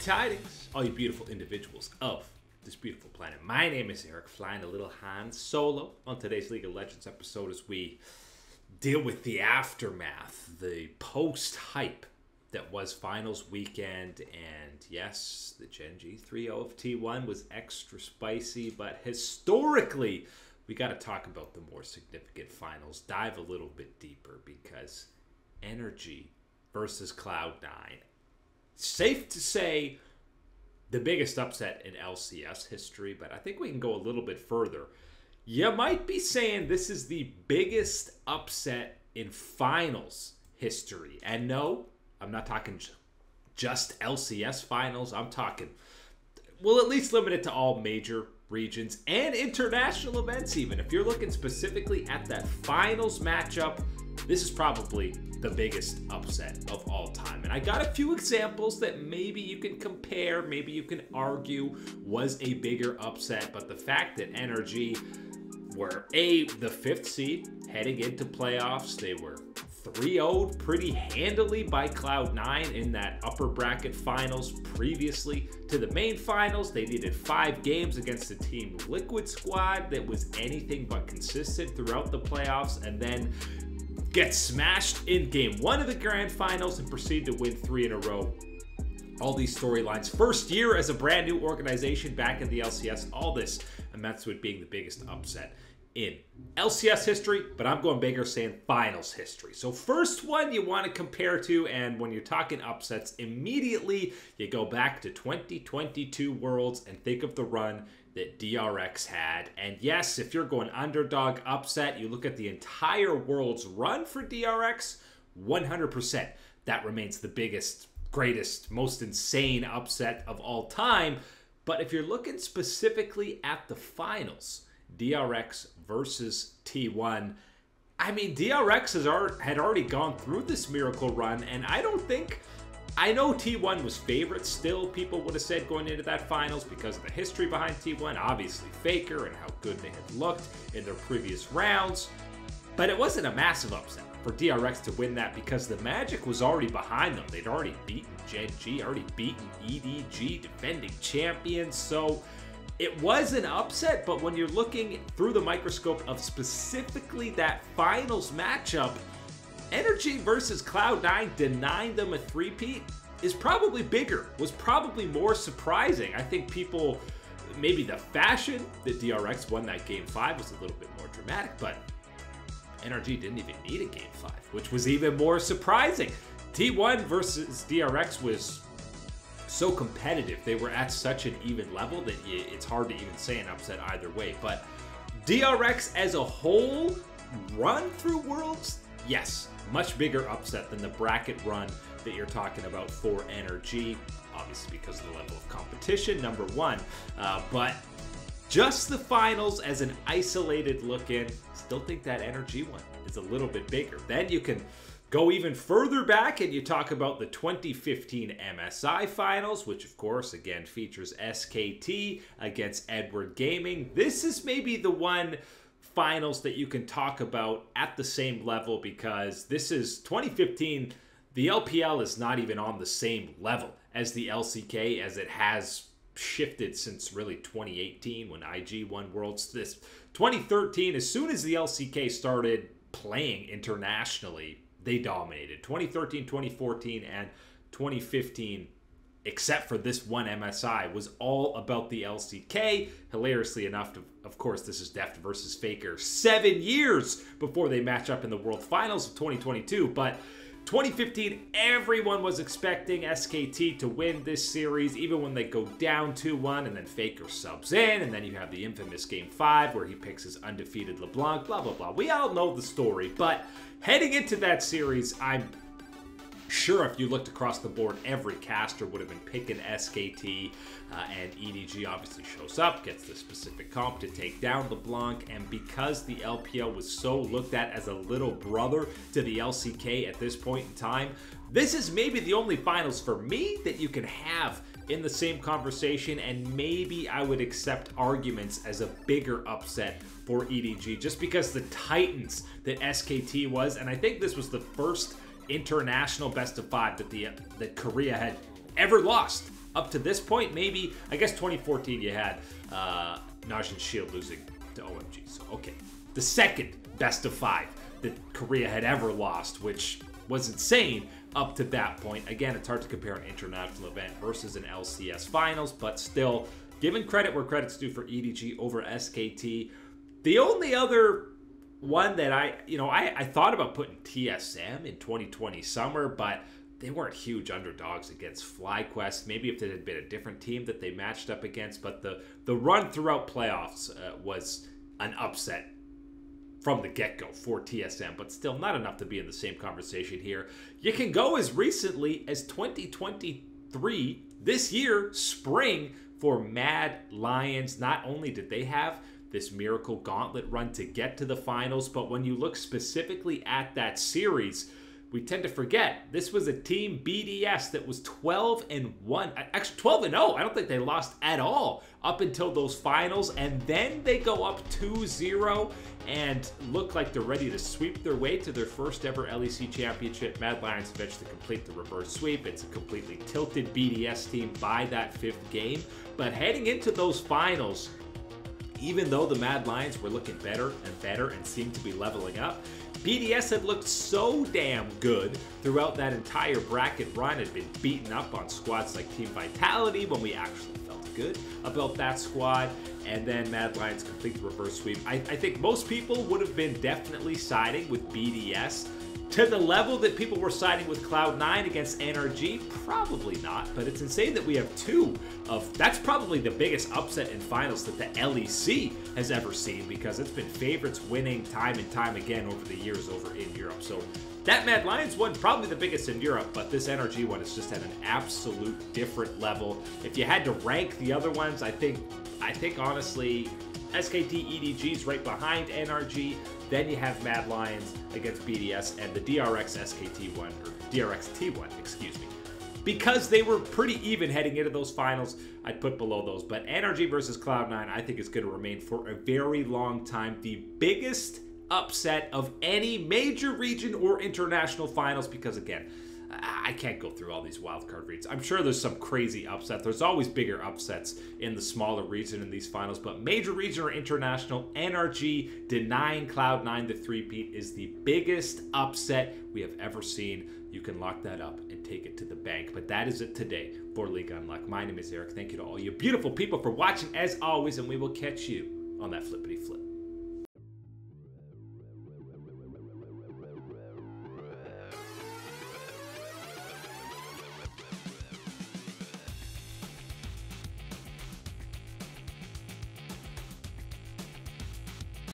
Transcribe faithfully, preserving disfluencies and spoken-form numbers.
tidings, all you beautiful individuals of this beautiful planet. My name is Eric, flying a little Han Solo on today's League of Legends episode as we deal with the aftermath, the post-hype that was finals weekend. And yes, the Gen G three oh of T one was extra spicy, but historically, we got to talk about the more significant finals, dive a little bit deeper, because N R G versus Cloud nine. Safe to say the biggest upset in L C S history, but I think we can go a little bit further. You might be saying this is the biggest upset in finals history. And no, I'm not talking just L C S finals. I'm talking, we'll at least limit it to all major regions and international events even. If you're looking specifically at that finals matchup, this is probably the biggest upset of all time. And I got a few examples that maybe you can compare, maybe you can argue was a bigger upset, but the fact that N R G were a the fifth seed heading into playoffs, they were three oh'd pretty handily by Cloud nine in that upper bracket finals previously to the main finals. They needed five games against the Team Liquid squad that was anything but consistent throughout the playoffs, and then get smashed in game one of the grand finals and proceed to win three in a row. All these storylines, first year as a brand new organization back in the L C S, all this amounts to it being the biggest upset in L C S history, but I'm going bigger, saying finals history. So first one you want to compare to, and when you're talking upsets, immediately you go back to twenty twenty-two Worlds and think of the run that D R X had. And yes, if you're going underdog upset, you look at the entire Worlds run for D R X, one hundred percent. That remains the biggest, greatest, most insane upset of all time. But if you're looking specifically at the finals, D R X versus T one. I mean, D R X has already, had already gone through this miracle run, and I don't think, I know T one was favorite still, people would have said going into that finals because of the history behind T one, obviously Faker and how good they had looked in their previous rounds, but it wasn't a massive upset for D R X to win that because the magic was already behind them. They'd already beaten Gen G, already beaten E D G, defending champions, so it was an upset, but when you're looking through the microscope of specifically that finals matchup, N R G versus Cloud nine denying them a three-peat is probably bigger, was probably more surprising. I think people, maybe the fashion that D R X won that game five was a little bit more dramatic, but N R G didn't even need a game five, which was even more surprising. T one versus D R X was so competitive, they were at such an even level that it's hard to even say an upset either way. But D R X as a whole run through Worlds, yes, much bigger upset than the bracket run that you're talking about for N R G, obviously because of the level of competition, number one. Uh, but just the finals as an isolated look in, still think that N R G one is a little bit bigger. Then you can go even further back and you talk about the twenty fifteen M S I finals, which of course, again, features S K T against Edward Gaming. This is maybe the one finals that you can talk about at the same level because this is twenty fifteen. The L P L is not even on the same level as the L C K as it has shifted since really twenty eighteen when I G won Worlds. This twenty thirteen, as soon as the L C K started playing internationally, they dominated twenty thirteen, twenty fourteen, and twenty fifteen, except for this one M S I, was all about the L C K. Hilariously enough, of course, this is Deft versus Faker seven years before they match up in the World Finals of twenty twenty-two. But twenty fifteen, everyone was expecting S K T to win this series, even when they go down two one, and then Faker subs in, and then you have the infamous Game five where he picks his undefeated LeBlanc, blah, blah, blah. We all know the story, but heading into that series, I'm sure if you looked across the board, every caster would have been picking S K T, uh, and E D G obviously shows up, gets the specific comp to take down LeBlanc, and because the L P L was so looked at as a little brother to the L C K at this point in time, this is maybe the only finals for me that you can have in the same conversation, and maybe I would accept arguments as a bigger upset for E D G, just because the Titans that S K T was, and I think this was the first international best of five that the that Korea had ever lost up to this point, maybe, I guess twenty fourteen you had uh, Najin Shield losing to O M G. So, okay. The second best of five that Korea had ever lost, which was insane up to that point. Again, it's hard to compare an international event versus an L C S finals, but still, given credit where credit's due for E D G over S K T, the only other one that I, you know, I, I thought about putting T S M in twenty twenty summer, but they weren't huge underdogs against FlyQuest. Maybe if it had been a different team that they matched up against, but the, the run throughout playoffs uh, was an upset from the get-go for T S M, but still not enough to be in the same conversation here. You can go as recently as twenty twenty-three, this year, spring, for Mad Lions. Not only did they have this miracle gauntlet run to get to the finals, but when you look specifically at that series, we tend to forget this was a team, B D S, that was twelve and one, actually twelve and oh. I don't think they lost at all up until those finals, and then they go up two zero and look like they're ready to sweep their way to their first ever L E C championship. Mad Lions eventually complete the reverse sweep. It's a completely tilted B D S team by that fifth game, but heading into those finals, even though the Mad Lions were looking better and better and seemed to be leveling up, B D S had looked so damn good throughout that entire bracket run, had been beaten up on squads like Team Vitality when we actually felt good about that squad, and then Mad Lions complete the reverse sweep. I, I think most people would have been definitely siding with B D S. To the level that people were siding with Cloud nine against N R G, probably not, but it's insane that we have two of, that's probably the biggest upset in finals that the L E C has ever seen, because it's been favorites winning time and time again over the years over in Europe. So that Mad Lions one, probably the biggest in Europe, but this N R G one is just at an absolute different level. If you had to rank the other ones, I think, I think honestly, S K T E D G is right behind N R G. Then you have Mad Lions against B D S and the D R X S K T one, or D R X T one, excuse me. Because they were pretty even heading into those finals, I'd put below those. But N R G versus Cloud nine, I think, is going to remain for a very long time the biggest upset of any major region or international finals. Because, again, I can't go through all these wildcard reads. I'm sure there's some crazy upset. There's always bigger upsets in the smaller region in these finals, but major region or international, N R G denying Cloud nine the three-peat is the biggest upset we have ever seen. You can lock that up and take it to the bank. But that is it today for League Unlocked. My name is Eric. Thank you to all you beautiful people for watching as always, and we will catch you on that flippity flip.